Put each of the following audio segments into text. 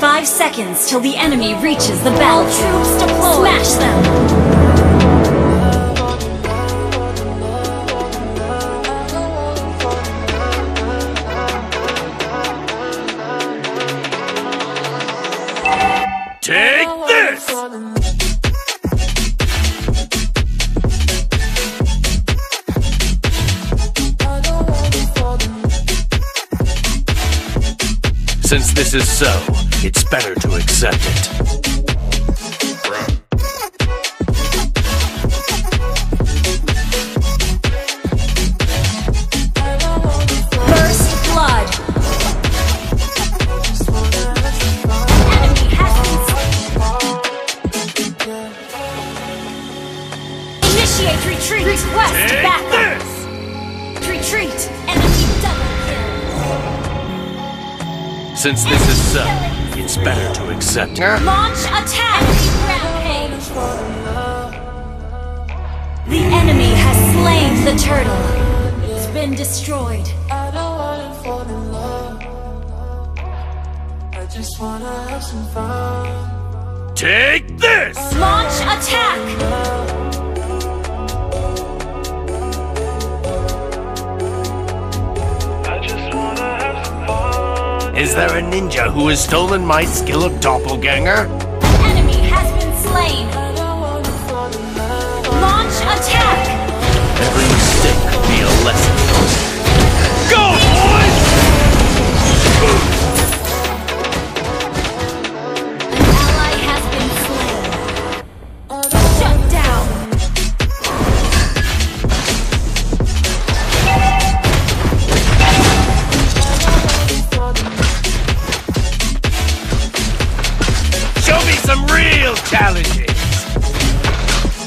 5 seconds till the enemy reaches the battle. Troops deployed. Smash them. Take this! Since this is so, it's better to accept it. Since this is so, it's better to accept her. Launch attack! Enemy rampage! The enemy has slain the turtle. It's been destroyed. I don't wanna fall in love. I just wanna have some fun. Take this! Launch attack! Is there a ninja who has stolen my skill of doppelganger? The enemy has been slain! Launch attack! Every mistake could be a lesson. Go, boys! An ally has been slain. Shut down! Some real challenges!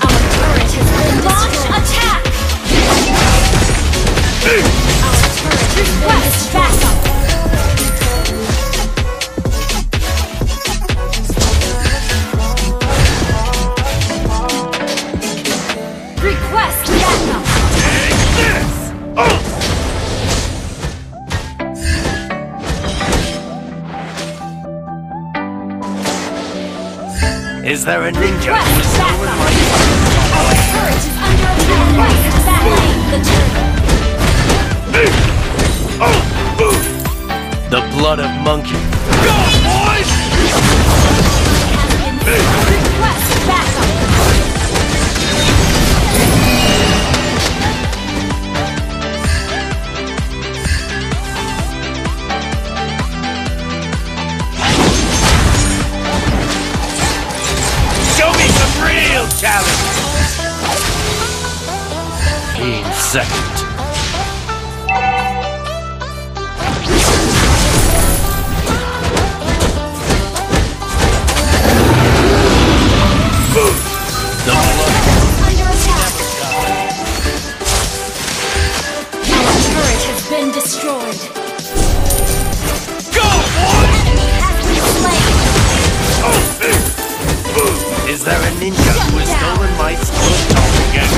Our turret has been destroyed. Launch attack! Our turret requests backup! Request backup! Take this! Is there a ninja who is stolen my turret? Our turret is under attack. Right back lane, the turret. The blood of monkey. Go, boys! Request challenge. Being second. Move. The under attack. Our turret has been destroyed. Go, boy! Enemy has been slain. Is there a ninja who has stolen my skill again?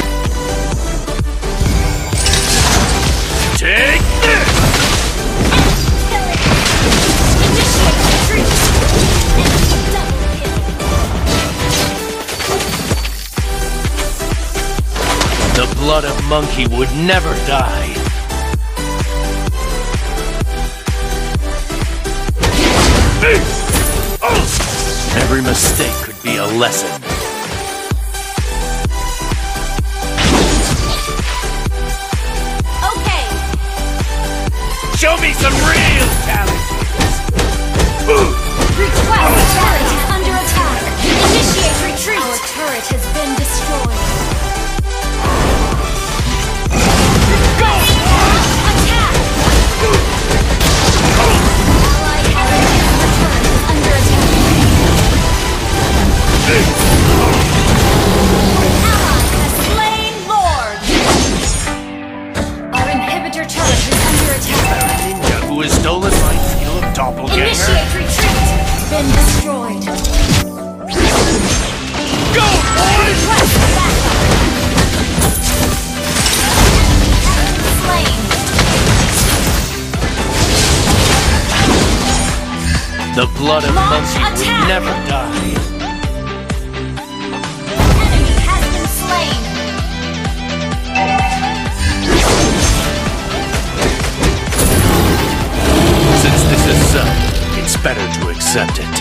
Take this! Initiate retreat! blood of monkey would never die. Every mistake could be a lesson. Okay. Show me some real talent. Our turret is under attack. Initiate retreat. Our turret has been destroyed. Go! Attack! Allied Heritage return is under attack. Ally has slain Lord. Our inhibitor turret is under attack. A ninja who has stolen my skill of doppelganger. Initiate retreat. Been destroyed. Go, boys! Request backup. Slain. The blood of monkey would never die. The enemy has been slain. Since this is so, it's better to accept it.